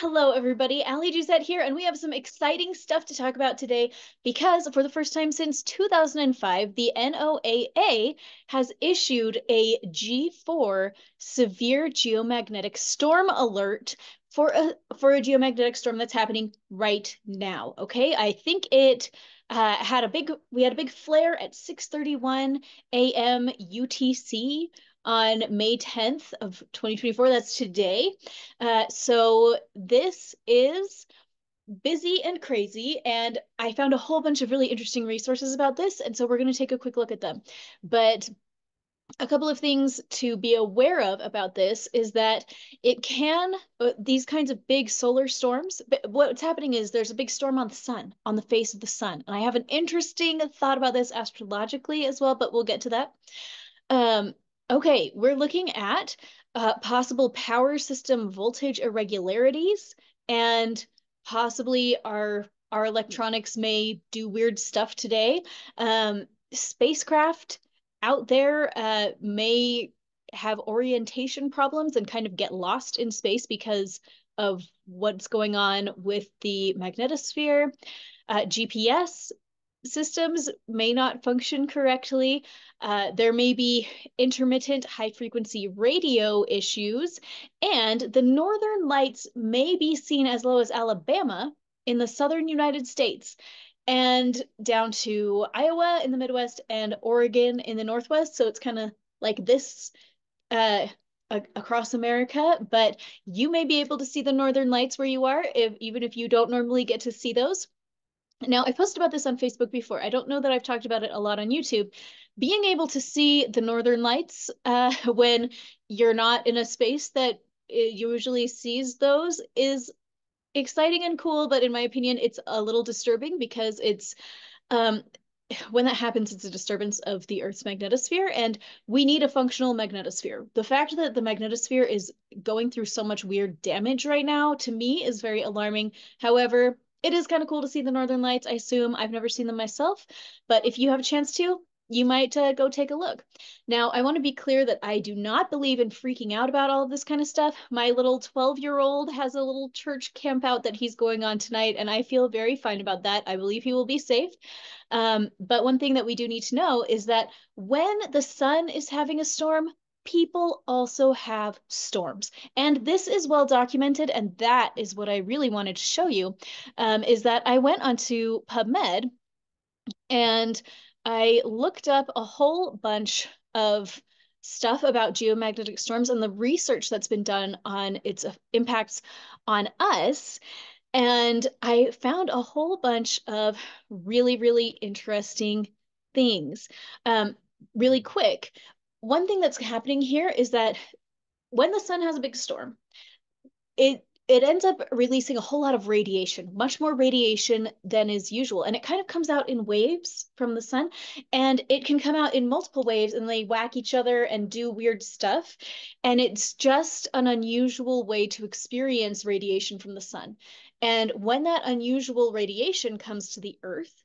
Hello everybody, Allie Duzett here, and we have some exciting stuff to talk about today because for the first time since 2005, the NOAA has issued a G4 severe geomagnetic storm alert for a geomagnetic storm that's happening right now. Okay, I think it we had a big flare at 6:31 a.m. UTC on May 10th of 2024. That's today. So this is busy and crazy, and I found a whole bunch of really interesting resources about this, and so we're going to take a quick look at them. But a couple of things to be aware of about this is that these kinds of big solar storms, but what's happening is there's a big storm on the sun, on the face of the sun. And I have an interesting thought about this astrologically as well, but we'll get to that. Okay, we're looking at possible power system voltage irregularities, and possibly our electronics may do weird stuff today. Spacecraft out there may have orientation problems and kind of get lost in space because of what's going on with the magnetosphere. GPS systems may not function correctly. There may be intermittent high-frequency radio issues, and the northern lights may be seen as low as Alabama in the southern United States, and down to Iowa in the Midwest and Oregon in the Northwest. So it's kind of like this across America, but you may be able to see the northern lights where you are, even if you don't normally get to see those. Now, I posted about this on Facebook before. I don't know that I've talked about it a lot on YouTube. Being able to see the northern lights when you're not in a space that usually sees those is exciting and cool, but in my opinion, it's a little disturbing because it's when that happens, it's a disturbance of the Earth's magnetosphere, and we need a functional magnetosphere. The fact that the magnetosphere is going through so much weird damage right now, to me, is very alarming. However, it is kind of cool to see the northern lights, I assume. I've never seen them myself, but if you have a chance to, you might go take a look. Now, I want to be clear that I do not believe in freaking out about all of this kind of stuff. My little 12-year-old has a little church camp out that he's going on tonight, and I feel very fine about that. I believe he will be safe. But one thing that we do need to know is that when the sun is having a storm, people also have storms. And this is well documented, and that is what I really wanted to show you, is that I went onto PubMed and I looked up a whole bunch of stuff about geomagnetic storms and the research that's been done on its impacts on us. And I found a whole bunch of really, really interesting things. Really quick, one thing that's happening here is that when the sun has a big storm, it ends up releasing a whole lot of radiation, much more radiation than is usual. And it kind of comes out in waves from the sun, and it can come out in multiple waves, and they whack each other and do weird stuff. And it's just an unusual way to experience radiation from the sun. And when that unusual radiation comes to the Earth,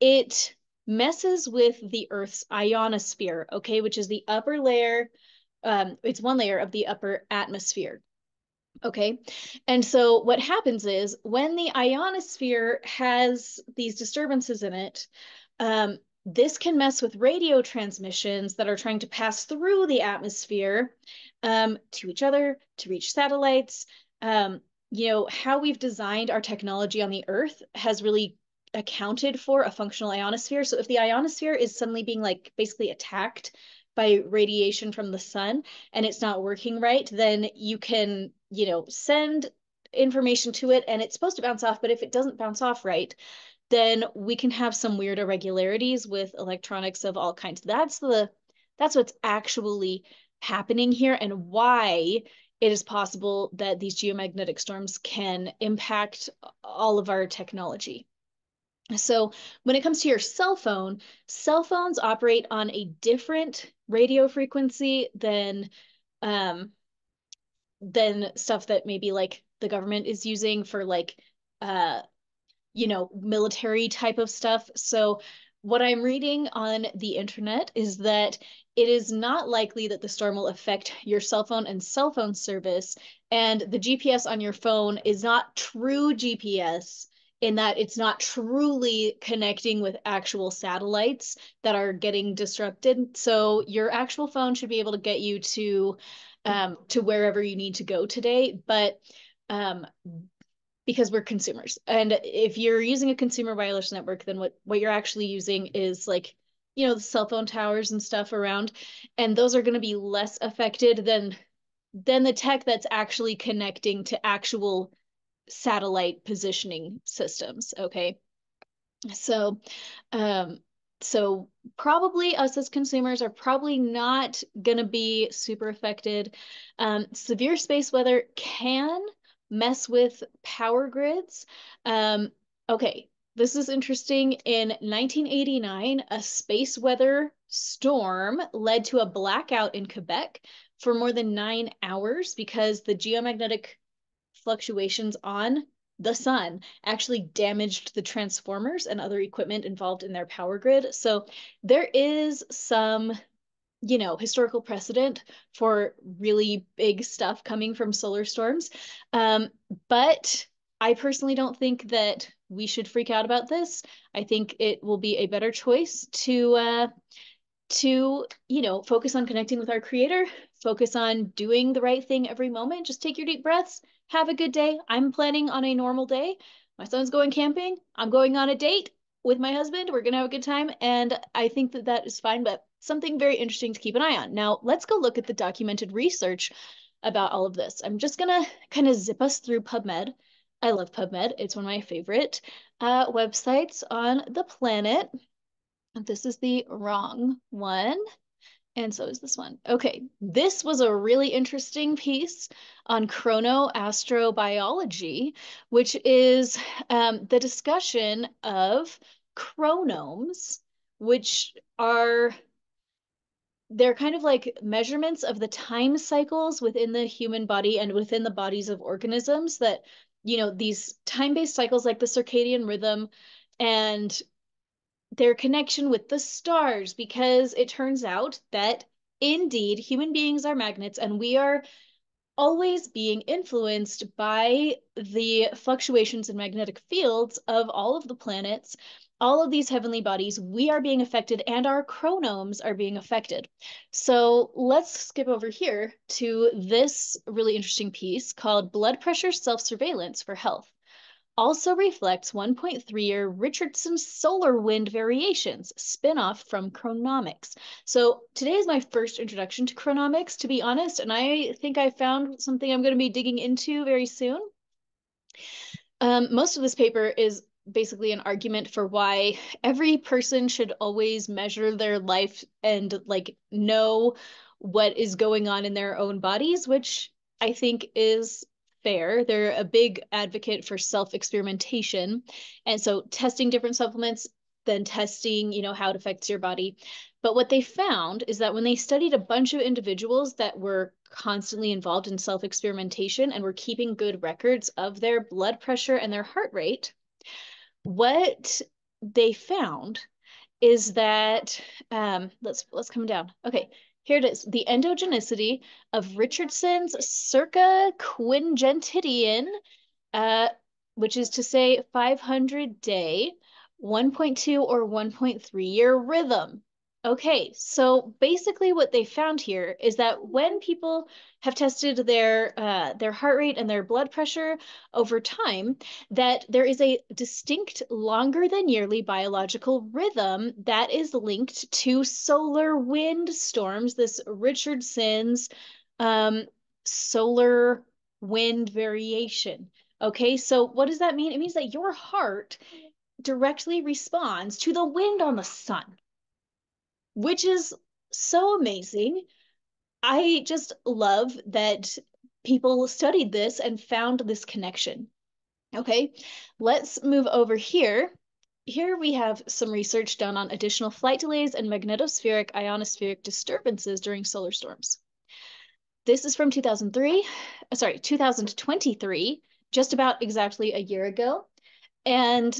it messes with the Earth's ionosphere, okay, which is the upper layer. It's one layer of the upper atmosphere. Okay, and so what happens is when the ionosphere has these disturbances in it, this can mess with radio transmissions that are trying to pass through the atmosphere to each other, to reach satellites. You know, how we've designed our technology on the Earth has really accounted for a functional ionosphere. So if the ionosphere is suddenly being like basically attacked by radiation from the sun and it's not working right, then you can, you know, send information to it and it's supposed to bounce off, but if it doesn't bounce off right, then we can have some weird irregularities with electronics of all kinds. That's what's actually happening here and why it is possible that these geomagnetic storms can impact all of our technology. So when it comes to your cell phones operate on a different radio frequency than stuff that maybe like the government is using for like, you know, military type of stuff. So What I'm reading on the internet is that it is not likely that the storm will affect your cell phone and cell phone service, and the GPS on your phone is not true GPS in that it's not truly connecting with actual satellites that are getting disrupted. So your actual phone should be able to get you to wherever you need to go today, but because we're consumers. And if you're using a consumer wireless network, then what you're actually using is, like, you know, the cell phone towers and stuff around, and those are going to be less affected than the tech that's actually connecting to actual satellite positioning systems. Okay. So, so probably us as consumers are probably not going to be super affected. Severe space weather can mess with power grids. Okay, this is interesting. In 1989, a space weather storm led to a blackout in Quebec for more than 9 hours because the geomagnetic fluctuations on the sun actually damaged the transformers and other equipment involved in their power grid. So there is some, you know, historical precedent for really big stuff coming from solar storms. But I personally don't think that we should freak out about this. I think it will be a better choice to, you know, focus on connecting with our creator, focus on doing the right thing every moment. Just take your deep breaths, have a good day. I'm planning on a normal day. My son's going camping. I'm going on a date with my husband. We're going to have a good time. And I think that that is fine, but something very interesting to keep an eye on. Now, let's go look at the documented research about all of this. I'm just going to kind of zip us through PubMed. I love PubMed. It's one of my favorite websites on the planet. This is the wrong one, and so is this one. Okay, this was a really interesting piece on chronoastrobiology, which is the discussion of chronomes, which are, they're kind of like measurements of the time cycles within the human body and within the bodies of organisms that, you know, these time-based cycles like the circadian rhythm and their connection with the stars, because it turns out that indeed human beings are magnets and we are always being influenced by the fluctuations in magnetic fields of all of the planets, all of these heavenly bodies. We are being affected and our chronomes are being affected. So let's skip over here to this really interesting piece called Blood Pressure Self-Surveillance for Health also reflects 1.3-year Richardson solar wind variations, spin-off from chronomics. So today is my first introduction to chronomics, to be honest, and I think I found something I'm going to be digging into very soon. Most of this paper is basically an argument for why every person should always measure their life and, like, know what is going on in their own bodies, which I think is fair. They're a big advocate for self-experimentation. And so testing different supplements, then testing, you know, how it affects your body. But what they found is that when they studied a bunch of individuals that were constantly involved in self-experimentation and were keeping good records of their blood pressure and their heart rate, what they found is that, let's come down. Okay. Here it is, the endogenicity of Richardson's circa quingentidian, which is to say 500-day, 1.2 or 1.3-year rhythm. Okay, so basically what they found here is that when people have tested their heart rate and their blood pressure over time, that there is a distinct longer than yearly biological rhythm that is linked to solar wind storms, this Richardson's solar wind variation. Okay, so what does that mean? It means that your heart directly responds to the wind on the sun, which is so amazing. I just love that people studied this and found this connection. Okay, let's move over here. Here we have some research done on additional flight delays and magnetospheric ionospheric disturbances during solar storms. This is from 2023, just about exactly a year ago. And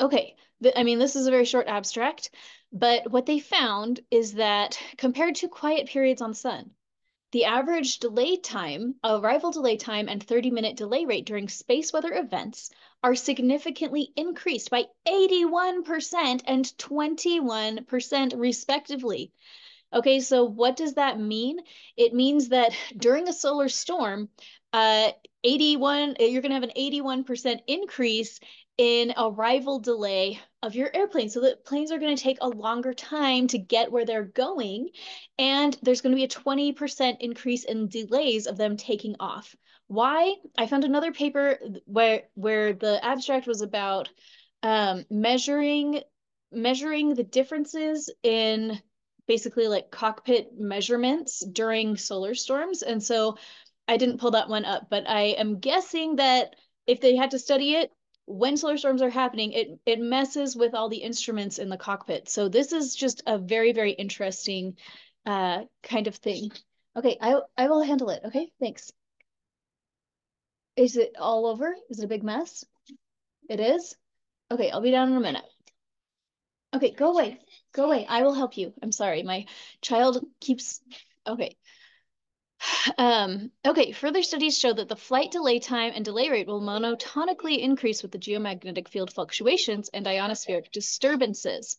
Okay, I mean, this is a very short abstract, but what they found is that compared to quiet periods on sun, the average delay time, arrival delay time, and 30-minute delay rate during space weather events are significantly increased by 81% and 21% respectively. Okay, so what does that mean? It means that during a solar storm, you're going to have an 81% increase in arrival delay of your airplane. So the planes are going to take a longer time to get where they're going, and there's going to be a 20% increase in delays of them taking off. Why? I found another paper where the abstract was about measuring the differences in basically like cockpit measurements during solar storms. And so I didn't pull that one up, but I am guessing that if they had to study it, when solar storms are happening, it messes with all the instruments in the cockpit. So this is just a very, very interesting kind of thing. Okay, I will handle it. Okay, thanks. Is it all over? Is it a big mess? It is? Okay, I'll be down in a minute. Okay, go away. Go away. I will help you. I'm sorry. My child keeps... Okay. Okay, further studies show that the flight delay time and delay rate will monotonically increase with the geomagnetic field fluctuations and ionospheric disturbances.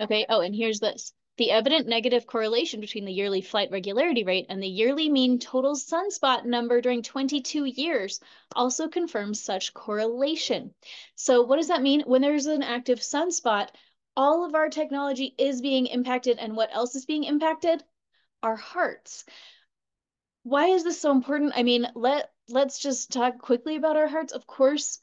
Okay, oh, and here's this. The evident negative correlation between the yearly flight regularity rate and the yearly mean total sunspot number during 22 years also confirms such correlation. So what does that mean? When there's an active sunspot, all of our technology is being impacted, and what else is being impacted? Our hearts. Why is this so important? I mean, let's just talk quickly about our hearts. Of course,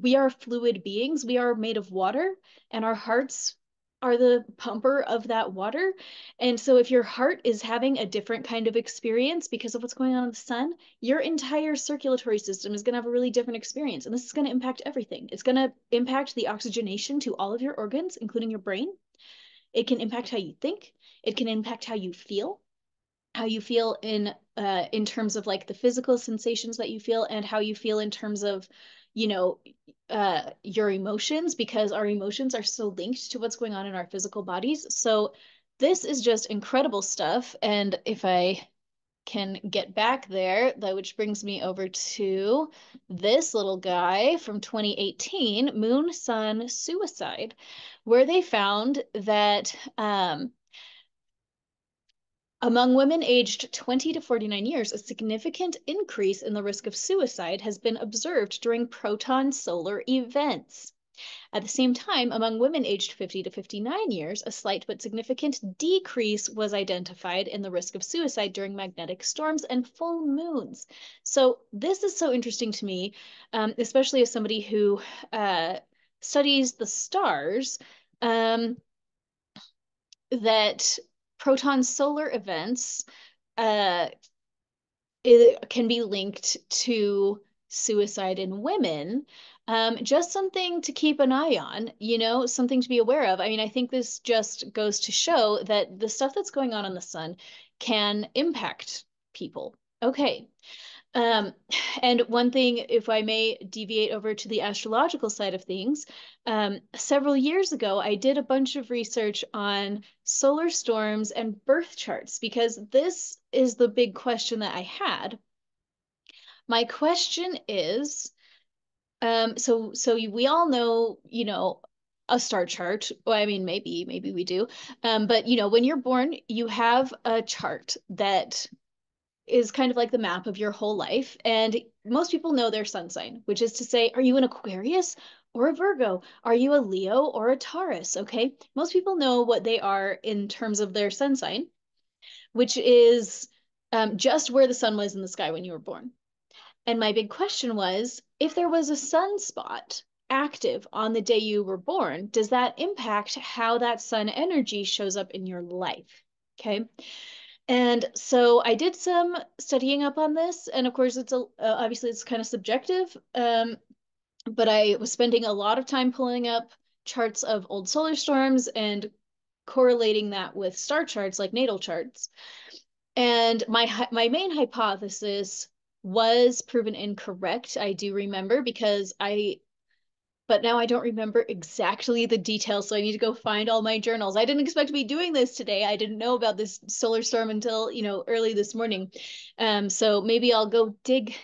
we are fluid beings. We are made of water, and our hearts are the pumper of that water. And so if your heart is having a different kind of experience because of what's going on in the sun, your entire circulatory system is going to have a really different experience. And this is going to impact everything. It's going to impact the oxygenation to all of your organs, including your brain. It can impact how you think. It can impact how you feel. How you feel in terms of like the physical sensations that you feel, and how you feel in terms of, you know, your emotions, because our emotions are so linked to what's going on in our physical bodies. So this is just incredible stuff. And if I can get back there, that which brings me over to this little guy from 2018, Moon Sun Suicide, where they found that among women aged 20 to 49 years, a significant increase in the risk of suicide has been observed during proton solar events. At the same time, among women aged 50 to 59 years, a slight but significant decrease was identified in the risk of suicide during magnetic storms and full moons. So this is so interesting to me, especially as somebody who studies the stars, that proton solar events can be linked to suicide in women. Just something to keep an eye on, you know, something to be aware of. I mean, I think this just goes to show that the stuff that's going on in the sun can impact people. Okay. And one thing, if I may deviate over to the astrological side of things, several years ago, I did a bunch of research on solar storms and birth charts, because this is the big question that I had. My question is, so we all know, you know, a star chart. Well, I mean, maybe we do. But, you know, when you're born, you have a chart that is kind of like the map of your whole life. And most people know their sun sign, which is to say, are you an Aquarius or a Virgo? Are you a Leo or a Taurus? Okay. Most people know what they are in terms of their sun sign, which is just where the sun was in the sky when you were born. And my big question was, if there was a sunspot active on the day you were born, does that impact how that sun energy shows up in your life? Okay. And so I did some studying up on this, and of course it's obviously it's kind of subjective, but I was spending a lot of time pulling up charts of old solar storms and correlating that with star charts like natal charts. And my main hypothesis was proven incorrect, I do remember, because I but now I don't remember exactly the details, so I need to go find all my journals. I didn't expect to be doing this today. I didn't know about this solar storm until, you know, early this morning. So maybe I'll go dig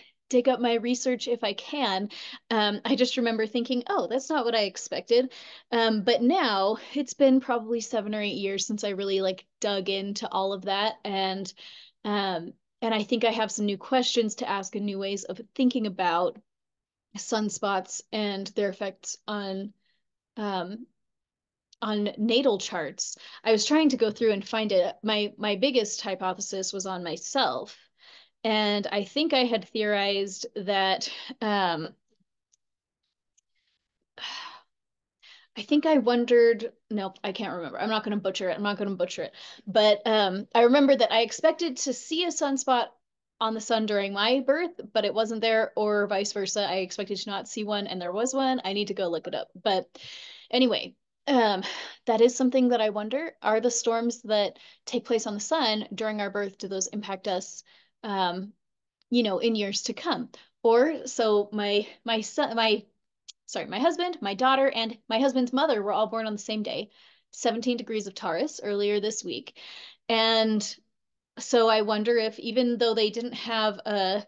up my research if I can. I just remember thinking, oh, that's not what I expected. But now it's been probably 7 or 8 years since I really like dug into all of that. And I think I have some new questions to ask and new ways of thinking about sunspots and their effects on natal charts. I was trying to go through and find it. My biggest hypothesis was on myself. And I think I had theorized that, I think I wondered, nope, I can't remember. I'm not going to butcher it. But I remember that I expected to see a sunspot on the sun during my birth, but it wasn't there, or vice versa. I expected to not see one and there was one. I need to go look it up. But anyway, that is something that I wonder. Are the storms that take place on the sun during our birth, do those impact us? You know, in years to come? Or so my son, my husband, my daughter, and my husband's mother were all born on the same day, 17 degrees of Taurus, earlier this week. And so I wonder if, even though they didn't have they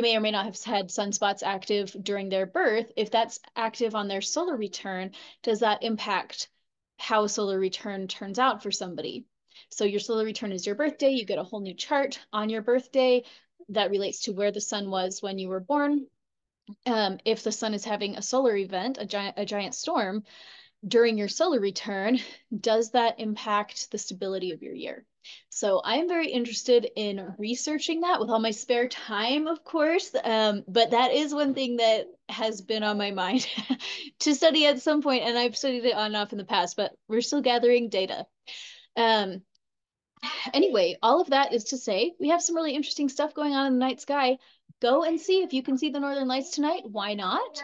may or may not have had sunspots active during their birth, if that's active on their solar return, does that impact how a solar return turns out for somebody? So your solar return is your birthday. You get a whole new chart on your birthday that relates to where the sun was when you were born. If the sun is having a solar event, a giant storm during your solar return, does that impact the stability of your year? So I'm very interested in researching that with all my spare time, of course. But that is one thing that has been on my mind to study at some point, and I've studied it on and off in the past, but we're still gathering data. Anyway, all of that is to say, we have some really interesting stuff going on in the night sky. Go and see if you can see the northern lights tonight. Why not?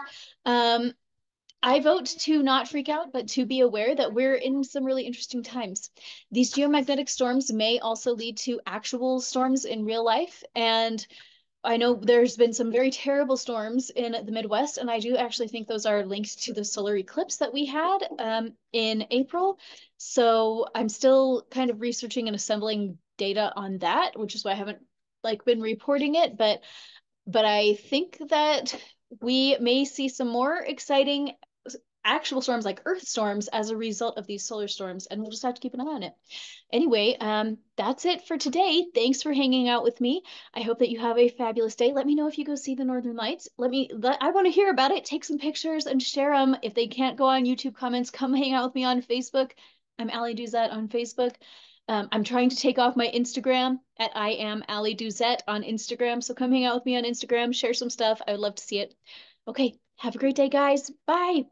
I vote to not freak out, but to be aware that we're in some really interesting times. These geomagnetic storms may also lead to actual storms in real life. And I know there's been some very terrible storms in the Midwest, and I do actually think those are linked to the solar eclipse that we had in April. So I'm still kind of researching and assembling data on that, which is why I haven't like been reporting it. But I think that we may see some more exciting actual storms, like earth storms, as a result of these solar storms, and we'll just have to keep an eye on it. Anyway, that's it for today. Thanks for hanging out with me. I hope that you have a fabulous day. Let me know if you go see the northern lights. I want to hear about it. Take some pictures and share them. If they can't go on YouTube comments, come hang out with me on Facebook. I'm Allie Duzett on Facebook. I'm trying to take off my Instagram at I am Allie Duzett on Instagram, so come hang out with me on Instagram, share some stuff. I would love to see it. Okay, have a great day, guys. Bye.